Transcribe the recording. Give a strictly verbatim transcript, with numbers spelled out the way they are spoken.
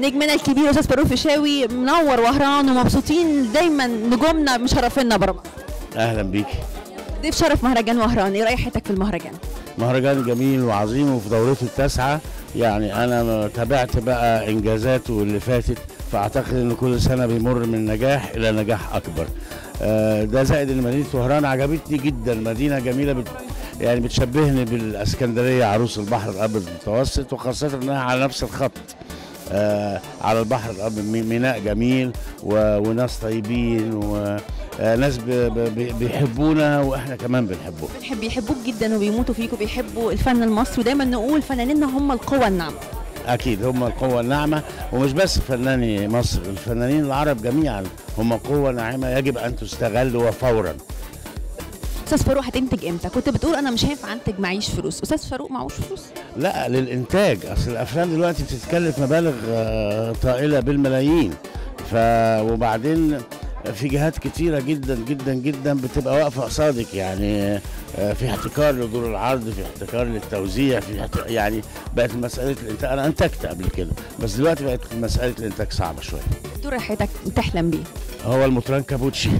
نجمنا الكبير استاذ فاروق الفيشاوي منور وهران، ومبسوطين دايما نجومنا مشرفينا بره. اهلا بيكي. ضيف شرف مهرجان وهران، ايه ريحتك في المهرجان؟ مهرجان جميل وعظيم، وفي دورته التاسعه يعني انا تابعت بقى انجازاته اللي فاتت، فاعتقد ان كل سنه بيمر من نجاح الى نجاح اكبر. ده زائد ان مدينه وهران عجبتني جدا، مدينه جميله بت... يعني بتشبهني بالاسكندريه عروس البحر الابيض المتوسط، وخاصه انها على نفس الخط. آه على البحر الابيض، ميناء جميل وناس طيبين وناس بيحبونا واحنا كمان بنحبهم. بنحب بيحبوك جدا وبيموتوا فيك وبيحبوا الفن المصري، ودايما نقول فنانينا هم القوه الناعمه. اكيد هم القوه الناعمه، ومش بس فناني مصر، الفنانين العرب جميعا هم قوه ناعمه يجب ان تستغل وفورا. استاذ فاروق هتنتج امتى؟ كنت بتقول انا مش هينفع انتج معيش فلوس، استاذ فاروق معهوش فلوس؟ لا للانتاج، اصل الافلام دلوقتي بتتكلف مبالغ طائله بالملايين، ف وبعدين في جهات كتيره جدا جدا جدا بتبقى واقفه قصادك، يعني في احتكار لدور العرض، في احتكار للتوزيع، في احتكار يعني بقت مساله الانتاج. انا انتجت قبل كده بس دلوقتي بقت مساله الانتاج صعبه شويه. دور رحلتك بتحلم بيه؟ هو المطران كابوتشي.